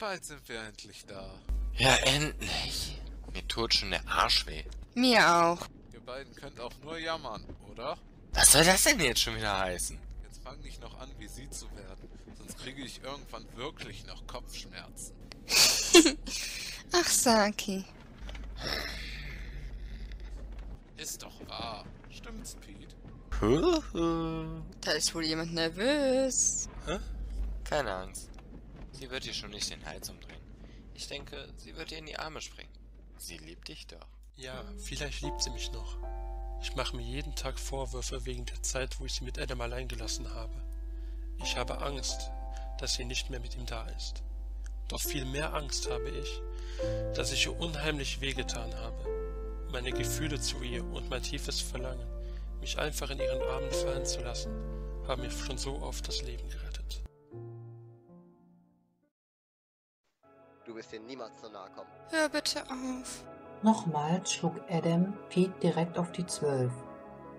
Bald sind wir endlich da. Ja, endlich. Mir tut schon der Arsch weh. Mir auch. Ihr beiden könnt auch nur jammern, oder? Was soll das denn jetzt schon wieder heißen? Jetzt fang nicht noch an, wie sie zu werden. Sonst kriege ich irgendwann wirklich noch Kopfschmerzen. Ach, Saki. Ist doch wahr. Stimmt's, Pete? Da ist wohl jemand nervös. Hä? Keine Angst. Sie wird dir schon nicht den Hals umdrehen. Ich denke, sie wird dir in die Arme springen. Sie liebt dich doch. Ja, vielleicht liebt sie mich noch. Ich mache mir jeden Tag Vorwürfe wegen der Zeit, wo ich sie mit Adam allein gelassen habe. Ich habe Angst, dass sie nicht mehr mit ihm da ist. Doch viel mehr Angst habe ich, dass ich ihr unheimlich wehgetan habe. Meine Gefühle zu ihr und mein tiefes Verlangen, mich einfach in ihren Armen fallen zu lassen, haben mir schon so oft das Leben gerettet. Du wirst dir niemals so nahe kommen. Hör bitte auf. Nochmals schlug Adam Pete direkt auf die 12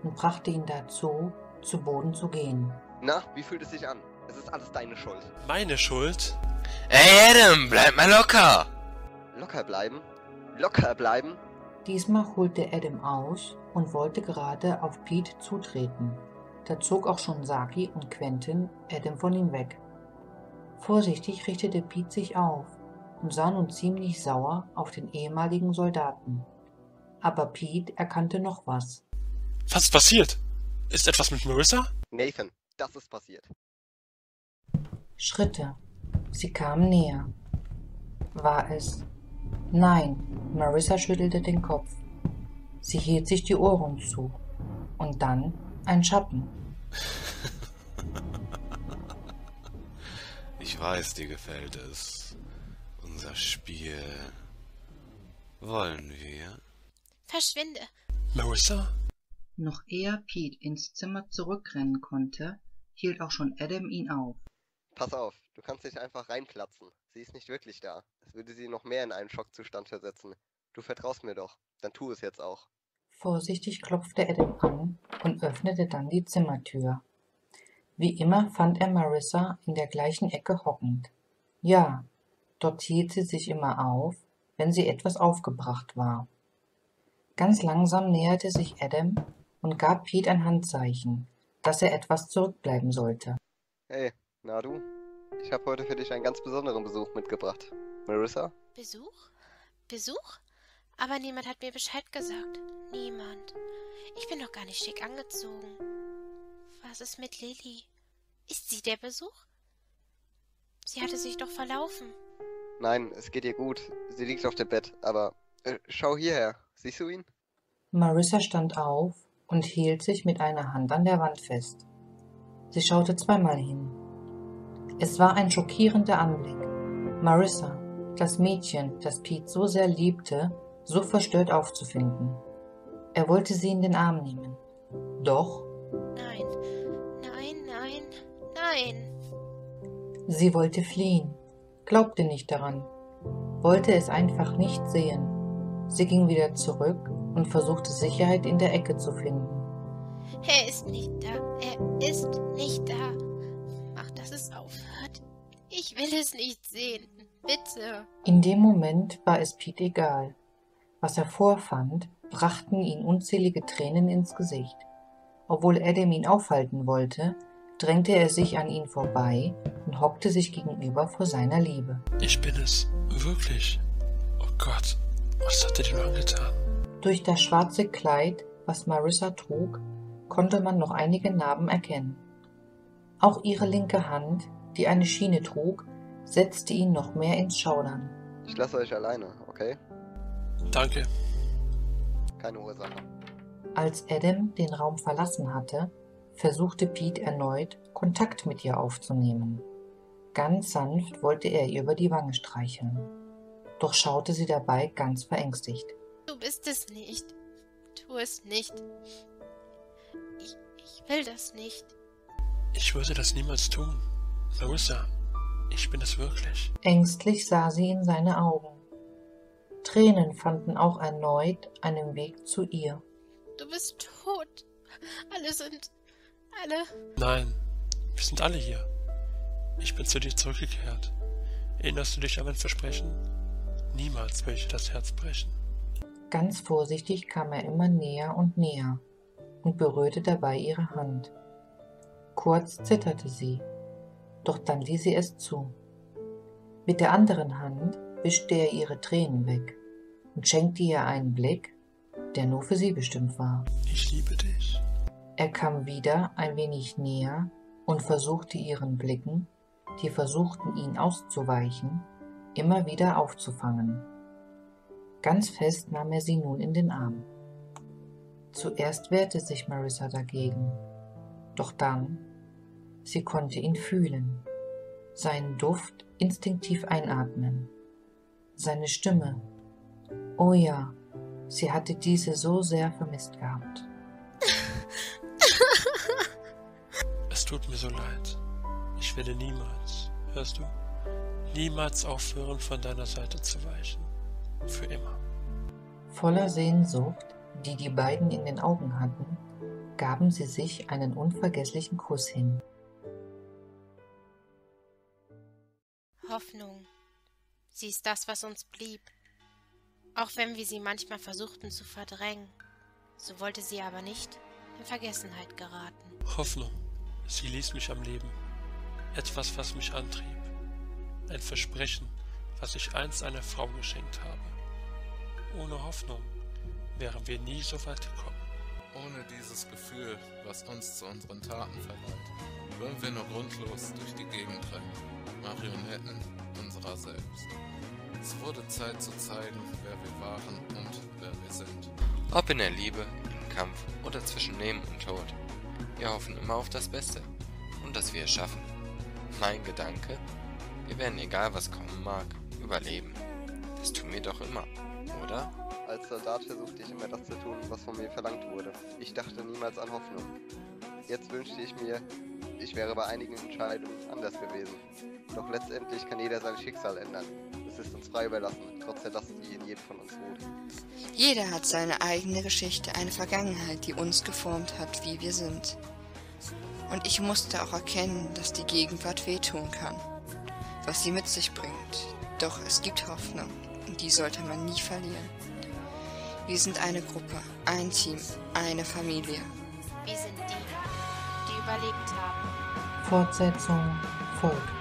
und brachte ihn dazu, zu Boden zu gehen. Na, wie fühlt es sich an? Es ist alles deine Schuld. Meine Schuld? Ey Adam, bleib mal locker! Locker bleiben? Locker bleiben? Diesmal holte Adam aus und wollte gerade auf Pete zutreten. Da zog auch schon Saki und Quentin Adam von ihm weg. Vorsichtig richtete Pete sich auf und sah nun ziemlich sauer auf den ehemaligen Soldaten. Aber Pete erkannte noch was. Was ist passiert? Ist etwas mit Marissa? Nathan, das ist passiert. Schritte. Sie kamen näher. War es? Nein, Marissa schüttelte den Kopf. Sie hielt sich die Ohren zu. Und dann ein Schatten. Ich weiß, dir gefällt es. Unser Spiel. Wollen wir? Verschwinde! Marissa? Noch ehe Pete ins Zimmer zurückrennen konnte, hielt auch schon Adam ihn auf. Pass auf, du kannst nicht einfach reinplatzen. Sie ist nicht wirklich da. Es würde sie noch mehr in einen Schockzustand versetzen. Du vertraust mir doch, dann tu es jetzt auch. Vorsichtig klopfte Adam an und öffnete dann die Zimmertür. Wie immer fand er Marissa in der gleichen Ecke hockend. Ja, dort hielt sie sich immer auf, wenn sie etwas aufgebracht war. Ganz langsam näherte sich Adam und gab Pete ein Handzeichen, dass er etwas zurückbleiben sollte. Hey, na du? Ich habe heute für dich einen ganz besonderen Besuch mitgebracht. Marissa? Besuch? Besuch? Aber niemand hat mir Bescheid gesagt. Niemand. Ich bin doch gar nicht schick angezogen. Was ist mit Lily? Ist sie der Besuch? Sie hatte sich doch verlaufen. Nein, es geht ihr gut. Sie liegt auf dem Bett, aber schau hierher. Siehst du ihn? Marissa stand auf und hielt sich mit einer Hand an der Wand fest. Sie schaute zweimal hin. Es war ein schockierender Anblick. Marissa, das Mädchen, das Pete so sehr liebte, so verstört aufzufinden. Er wollte sie in den Arm nehmen. Doch... Nein, nein, nein, nein! Sie wollte fliehen. Glaubte nicht daran, wollte es einfach nicht sehen. Sie ging wieder zurück und versuchte Sicherheit in der Ecke zu finden. Er ist nicht da, er ist nicht da. Mach, dass es aufhört. Ich will es nicht sehen, bitte. In dem Moment war es Pete egal. Was er vorfand, brachten ihn unzählige Tränen ins Gesicht. Obwohl Adam ihn aufhalten wollte, drängte er sich an ihn vorbei und hockte sich gegenüber vor seiner Liebe. Ich bin es. Wirklich. Oh Gott, was hat er dir angetan? Durch das schwarze Kleid, was Marissa trug, konnte man noch einige Narben erkennen. Auch ihre linke Hand, die eine Schiene trug, setzte ihn noch mehr ins Schaudern. Ich lasse euch alleine, okay? Danke. Keine Ursache. Als Adam den Raum verlassen hatte, versuchte Pete erneut, Kontakt mit ihr aufzunehmen. Ganz sanft wollte er ihr über die Wange streicheln. Doch schaute sie dabei ganz verängstigt. Du bist es nicht. Tu es nicht. Ich will das nicht. Ich würde das niemals tun. Marissa, ich bin es wirklich. Ängstlich sah sie in seine Augen. Tränen fanden auch erneut einen Weg zu ihr. Du bist tot. Alle sind... Alle? Nein, wir sind alle hier. Ich bin zu dir zurückgekehrt. Erinnerst du dich an mein Versprechen? Niemals will ich das Herz brechen. Ganz vorsichtig kam er immer näher und näher und berührte dabei ihre Hand. Kurz zitterte sie, doch dann ließ sie es zu. Mit der anderen Hand wischte er ihre Tränen weg und schenkte ihr einen Blick, der nur für sie bestimmt war. Ich liebe dich. Er kam wieder ein wenig näher und versuchte ihren Blicken, die versuchten ihn auszuweichen, immer wieder aufzufangen. Ganz fest nahm er sie nun in den Arm. Zuerst wehrte sich Marissa dagegen, doch dann, sie konnte ihn fühlen, seinen Duft instinktiv einatmen, seine Stimme. Oh ja, sie hatte diese so sehr vermisst gehabt. Es tut mir so leid. Ich werde niemals, hörst du, niemals aufhören, von deiner Seite zu weichen. Für immer. Voller Sehnsucht, die die beiden in den Augen hatten, gaben sie sich einen unvergesslichen Kuss hin. Hoffnung. Sie ist das, was uns blieb. Auch wenn wir sie manchmal versuchten zu verdrängen, so wollte sie aber nicht in Vergessenheit geraten. Hoffnung. Sie ließ mich am Leben. Etwas, was mich antrieb. Ein Versprechen, was ich einst einer Frau geschenkt habe. Ohne Hoffnung wären wir nie so weit gekommen. Ohne dieses Gefühl, was uns zu unseren Taten verleiht, würden wir nur grundlos durch die Gegend rennen, Marionetten unserer selbst. Es wurde Zeit zu zeigen, wer wir waren und wer wir sind. Ob in der Liebe, im Kampf oder zwischen Leben und Tod. Wir hoffen immer auf das Beste und dass wir es schaffen. Mein Gedanke, wir werden, egal was kommen mag, überleben. Das tun wir doch immer, oder? Als Soldat versuchte ich immer das zu tun, was von mir verlangt wurde. Ich dachte niemals an Hoffnung. Jetzt wünschte ich mir, ich wäre bei einigen Entscheidungen anders gewesen. Doch letztendlich kann jeder sein Schicksal ändern. Es ist uns frei überlassen, trotz der Last, die in jedem von uns ruht. Jeder hat seine eigene Geschichte, eine Vergangenheit, die uns geformt hat, wie wir sind. Und ich musste auch erkennen, dass die Gegenwart wehtun kann, was sie mit sich bringt. Doch es gibt Hoffnung, und die sollte man nie verlieren. Wir sind eine Gruppe, ein Team, eine Familie. Wir sind die, die überlebt haben. Fortsetzung folgt.